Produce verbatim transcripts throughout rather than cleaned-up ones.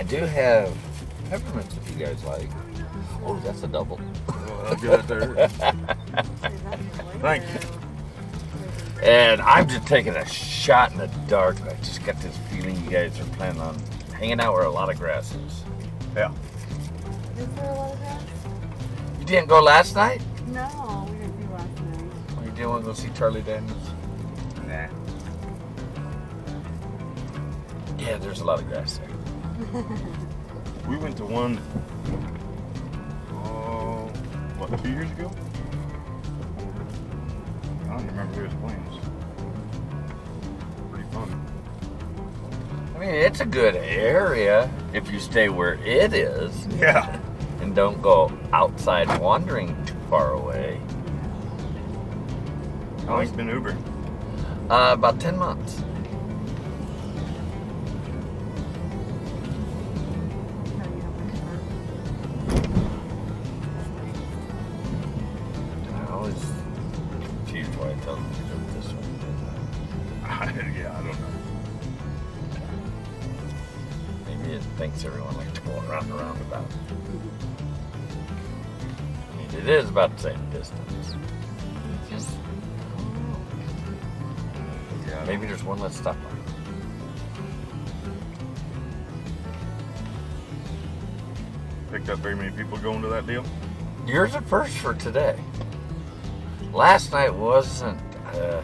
I do have peppermints if you guys like. Oh, that's a double. Well, good there. Thank you. And I'm just taking a shot in the dark. I just got this feeling you guys are planning on hanging out where a lot of grass is. Yeah. Is there a lot of grass? You didn't go last night? No, we didn't go last night. Oh, you didn't want to go see Charlie Daniels? Nah. Yeah, there's a lot of grass there. We went to one. What, two years ago? I don't remember who was playing. Pretty fun. I mean, it's a good area if you stay where it is. Yeah. And don't go outside wandering too far away. How long's it been Uber? Uh, about ten months. Thinks everyone likes to go around the roundabout. I mean, it is about the same distance. Just, yeah, maybe there's one less stop on. Picked up very many people going to that deal? Yours at first for today. Last night wasn't, uh,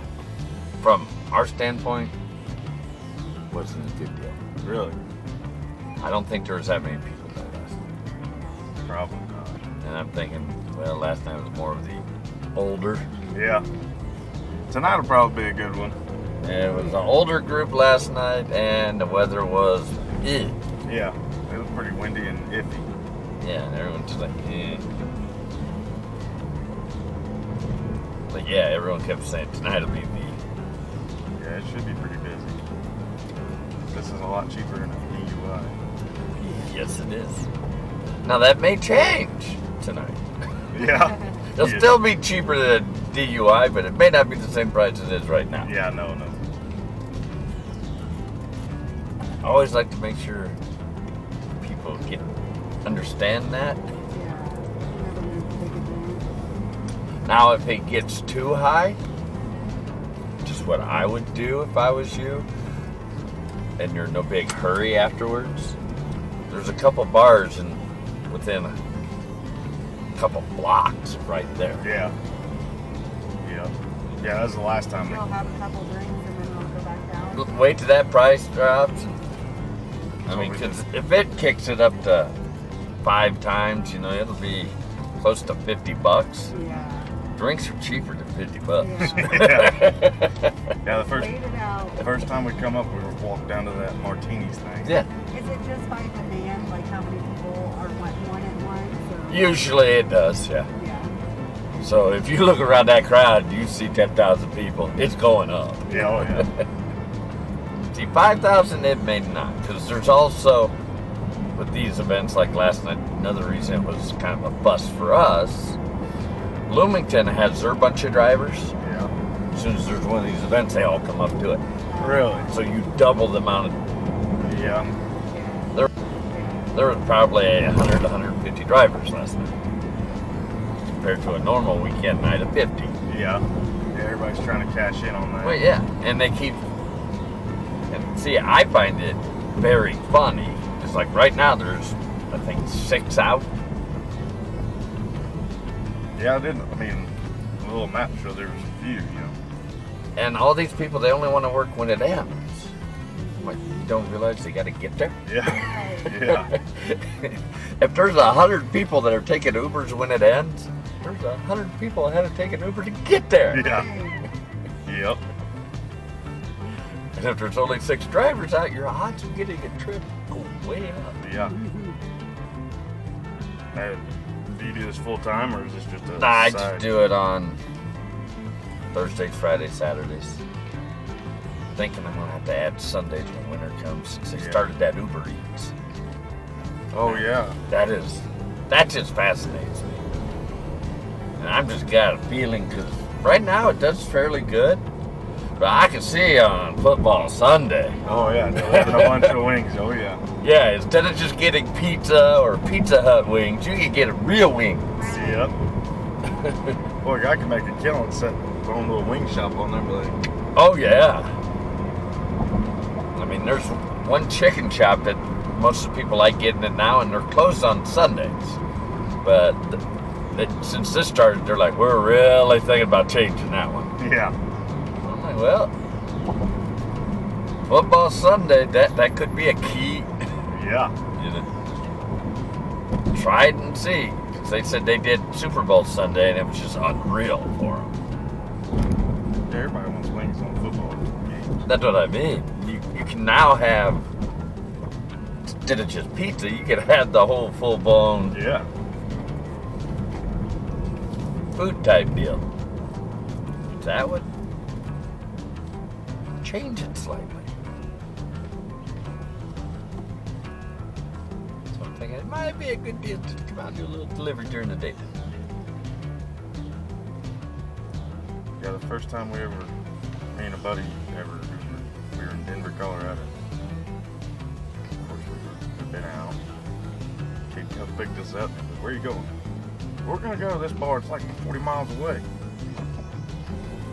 from our standpoint, wasn't a good deal. Really? I don't think there was that many people there last night. Probably not. And I'm thinking, well, last night was more of the older. Yeah. Tonight will probably be a good one. It was an older group last night, and the weather was eh. Yeah. It was pretty windy and iffy. Yeah, and everyone's just like, eh. But yeah, everyone kept saying, tonight will be me. Yeah, it should be pretty busy. This is a lot cheaper than a D U I. Yes, it is. Now that may change tonight. Yeah. It'll yes. still be cheaper than D U I, but it may not be the same price it is right now. Yeah, no, no. I always like to make sure people get understand that. Yeah. Now, if it gets too high, just what I would do if I was you, and you're in no big hurry afterwards. There's a couple bars and within a couple blocks right there. Yeah. Yeah. Yeah, that was the last time. We'll have a couple drinks and then we'll go back down. Wait till that price drops. I mean, because if it kicks it up to five times, you know, it'll be close to fifty bucks. Yeah. Drinks are cheaper than fifty bucks. Yeah. yeah. yeah, the first, the first time we come up, we walked down to that martinis thing. Yeah. Is it just by demand, like how many people are wanting one at once? Or? Usually it does, yeah. Yeah. So if you look around that crowd, you see ten thousand people, it's going up. Yeah, oh yeah. See, five thousand it may not, because there's also, with these events like last night, another reason it was kind of a bust for us, Bloomington has their bunch of drivers. Yeah. As soon as there's one of these events, they all come up to it. Really? So you double the amount of... Yeah. There was probably a hundred, a hundred fifty drivers last night compared to a normal weekend night of fifty. Yeah. Yeah, everybody's trying to cash in on that. Well, yeah, and they keep, and see, I find it very funny. It's like right now there's, I think, six out. Yeah, I didn't, I mean, a little map show there was a few, you know. And all these people, they only want to work when it ends. Like, you don't realize they got to get there? Yeah. Yeah. If there's a hundred people that are taking Ubers when it ends, there's a hundred people that had to take an Uber to get there. Yeah. Yep. And if there's only six drivers out, your odds of getting a trip go way up. Yeah. Hey, do you do this full time or is this just a nah, I just do it on Thursdays, Fridays, Saturdays. Thinking I'm gonna have to add Sundays when winter comes since they yeah. started that Uber Eats. Oh yeah. That is, that just fascinates me. And I've just got a feeling because right now it does fairly good, But I could see on football Sunday. Oh yeah, they're having a bunch of wings. Oh yeah. Yeah, instead of just getting pizza or Pizza Hut wings, you could get real wings. Yep. Boy, I could make a killing setting his own little wing shop on there, like. Oh yeah. I mean, there's one chicken shop that most of the people like getting it now, and they're closed on Sundays. But it, since this started, they're like, we're really thinking about changing that one. Yeah. Well, football Sunday, that, that could be a key. Yeah. You know, try it and see. Because they said they did Super Bowl Sunday, and it was just unreal for them. Everybody wants wings on football games. That's what I mean. You, you can now have, instead of just pizza, you can have the whole full-blown yeah. food-type deal. Is that what? Change it slightly. So I'm thinking it might be a good deal to come out and do a little delivery during the day. Yeah, the first time we ever, me and a buddy ever, we were in Denver, Colorado. Of course, we had been out. He picked us up. Where are you going? We're going to go to this bar. It's like forty miles away.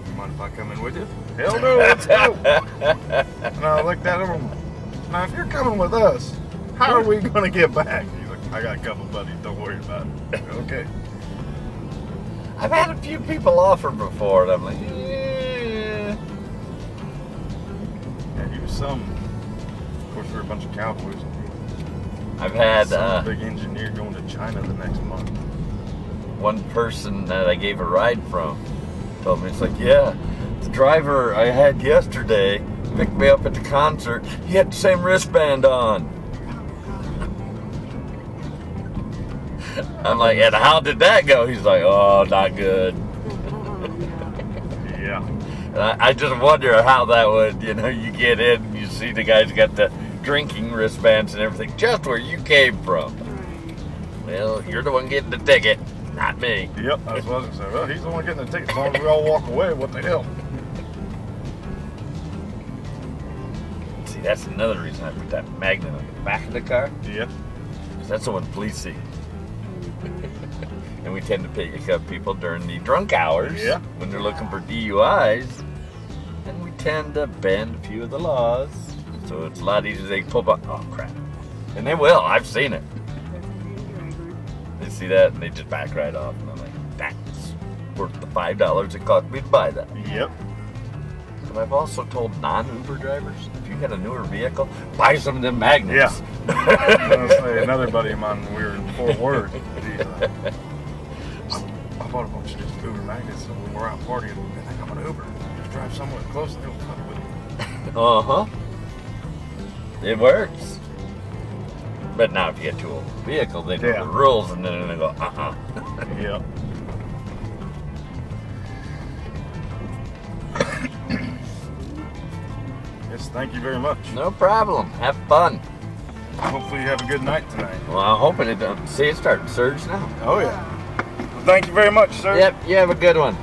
You mind if I come in with you? Hell no, let's go. And I looked at him, now if you're coming with us, how are we going to get back? He's like, I got a couple buddies, don't worry about it. Okay. I've had a few people offer before, and I'm like, yeah. Yeah, he was some, of course, we were a bunch of cowboys. I've had some uh, big engineer going to China the next month. One person that I gave a ride from told me, it's like, yeah. The driver I had yesterday picked me up at the concert. He had the same wristband on. I'm like, and how did that go? He's like, oh, not good. Yeah. And I, I just wonder how that would, you know, you get in and you see the guy's got the drinking wristbands and everything just where you came from. Well, you're the one getting the ticket, not me. Yep, I was going to say, well, he's the one getting the ticket. As long as we all walk away, what the hell? That's another reason I put that magnet on the back of the car. Yeah. Because that's the one police see. And we tend to pick up people during the drunk hours. Yeah. When they're looking for D U Is. And we tend to bend a few of the laws. So it's a lot easier. They pull up. Oh, crap. And they will. I've seen it. They see that and they just back right off. And I'm like, that's worth the five dollars it cost me to buy that. Yep. But I've also told non-Uber drivers, if you got a newer vehicle, buy some of them magnets. Yeah. Honestly, another buddy of mine, we were in Fort Worth. He, uh, I, I bought a bunch of just Uber magnets, and when we're out partying, I think I'm going to Uber. Just drive somewhere close and they'll fuck with it. Uh-huh. It works. But now if you get too old a vehicle, they do yeah. the rules, and then they go, uh-uh. Yeah. Yes, thank you very much. No problem. Have fun. Hopefully you have a good night tonight. Well, I'm hoping it doesn't. See, it's starting to surge now. Oh, yeah. Well, thank you very much, sir. Yep, you have a good one.